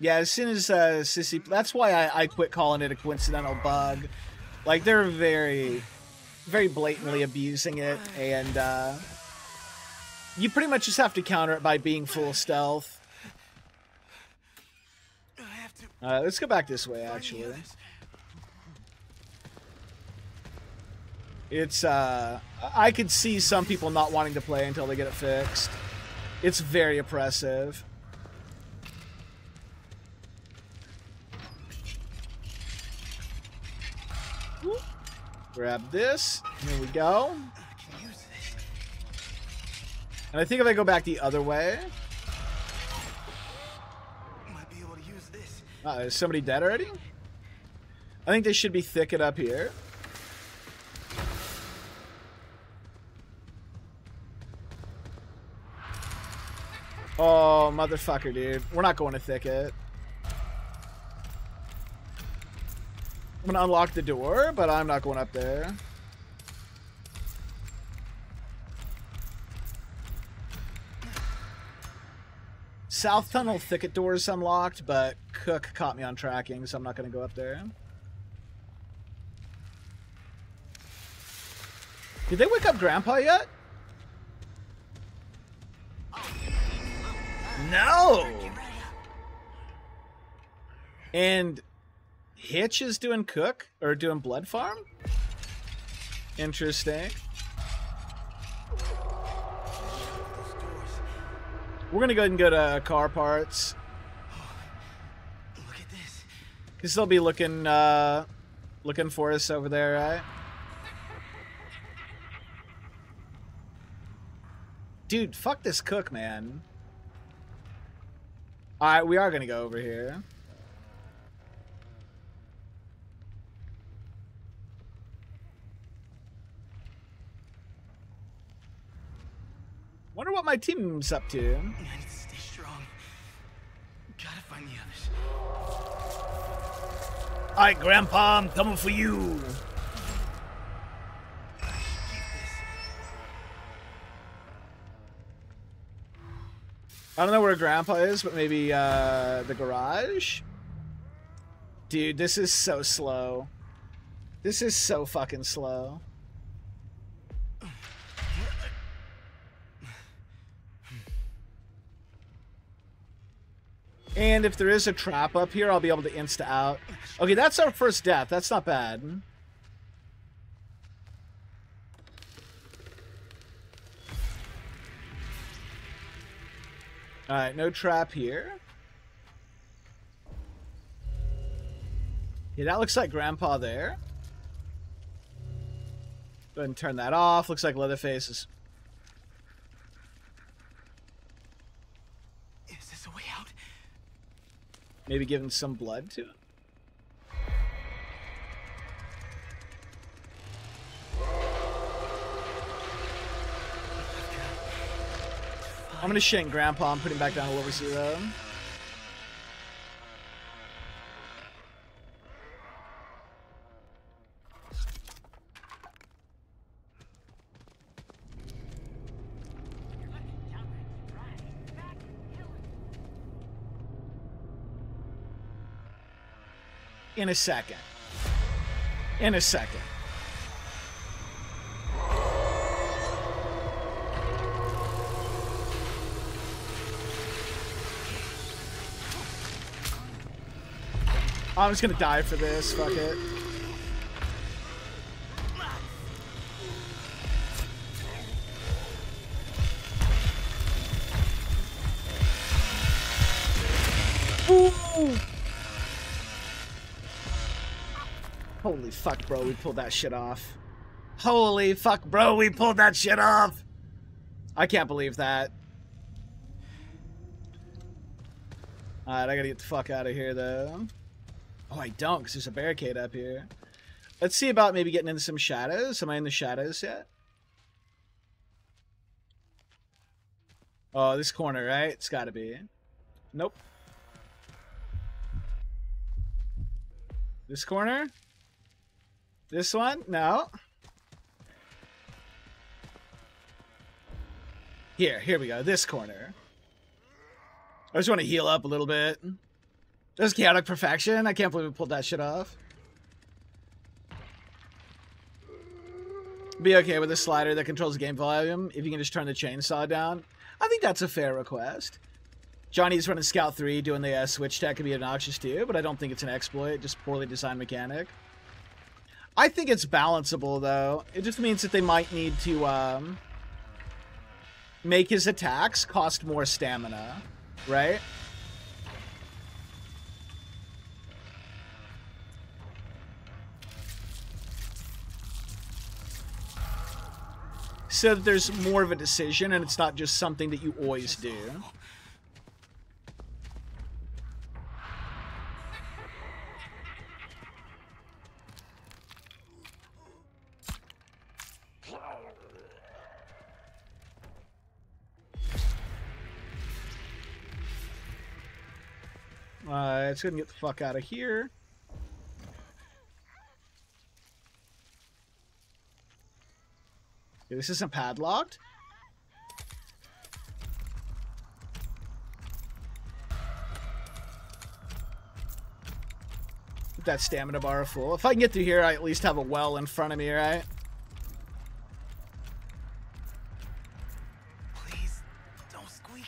Yeah, as soon as Sissy... That's why I quit calling it a coincidental bug. Like, they're very, very blatantly abusing it, and you pretty much just have to counter it by being full stealth. Let's go back this way, actually. It's, I could see some people not wanting to play until they get it fixed. It's very oppressive. Whoop. Grab this. Here we go. And I think if I go back the other way... is somebody dead already? I think they should be thicket up here. Oh, motherfucker, dude. We're not going to thicket. I'm gonna unlock the door, but I'm not going up there. South Tunnel thicket door is unlocked, but Cook caught me on tracking, so I'm not going to go up there. Did they wake up Grandpa yet? No! And Hitch is doing Cook, or doing Blood Farm? Interesting. We're going to go ahead and go to car parts. Look at this. Because they'll be looking, looking for us over there, right? Dude, fuck this Cook, man. Alright, we are going to go over here. Wonder what my team's up to. I need to stay strong. Gotta find the others. Alright, Grandpa, I'm coming for you. I don't know where Grandpa is, but maybe the garage? Dude, this is so slow. This is so fucking slow. And if there is a trap up here, I'll be able to insta out. Okay, that's our first death. That's not bad. Alright, no trap here. Yeah, that looks like Grandpa there. Go ahead and turn that off. Looks like Leatherface is... Is this a way out? Maybe give him some blood to it. I'm gonna shank Grandpa. I'm putting him back down to level zero. In a second. In a second. I'm just gonna die for this, fuck it. Ooh. Holy fuck, bro, we pulled that shit off. Holy fuck, bro, we pulled that shit off! I can't believe that. Alright, I gotta get the fuck out of here, though. Oh, I don't, because there's a barricade up here. Let's see about maybe getting into some shadows. Am I in the shadows yet? Oh, this corner, right? It's got to be. Nope. This corner? This one? No. Here we go. This corner. I just want to heal up a little bit. There's chaotic perfection. I can't believe we pulled that shit off. Be okay with a slider that controls game volume if you can just turn the chainsaw down. I think that's a fair request. Johnny's running Scout 3, doing the switch tech can be obnoxious too, but I don't think it's an exploit, just poorly designed mechanic. I think it's balanceable, though. It just means that they might need to make his attacks cost more stamina, right? So that there's more of a decision, and it's not just something that you always do. It's gonna get the fuck out of here. This isn't padlocked. Get that stamina bar full. If I can get through here, I at least have a well in front of me, right? Please don't squeak.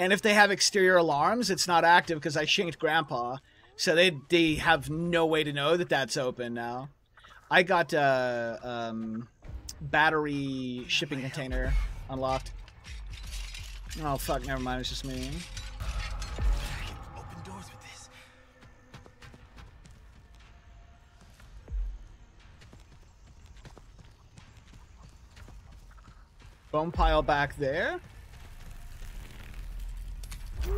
And if they have exterior alarms, it's not active because I shanked Grandpa, so they have no way to know that that's open now. I got a battery shipping container unlocked. Oh fuck, never mind, it's just me. I can open doors with this. Bone pile back there.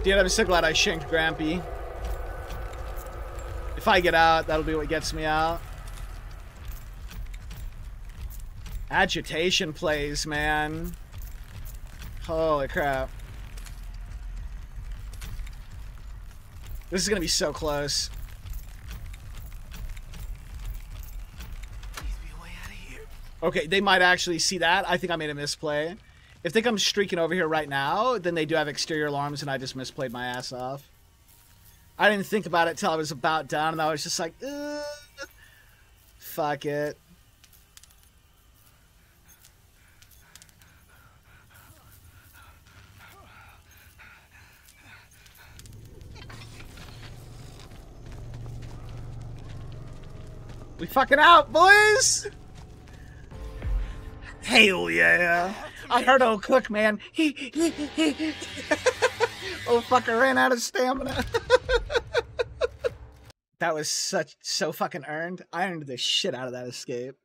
Dude, I'm so glad I shanked Grampy. If I get out, that'll be what gets me out. Agitation plays, man. Holy crap. This is gonna be so close. Please be a way out of here. Okay, they might actually see that. I think I made a misplay. If they come streaking over here right now, then they do have exterior alarms, and I just misplayed my ass off. I didn't think about it till I was about done, and I was just like, ugh. Fuck it. We fucking out, boys! Hell yeah! I heard old Cook, man. Old fucker ran out of stamina. That was so fucking earned. I earned the shit out of that escape.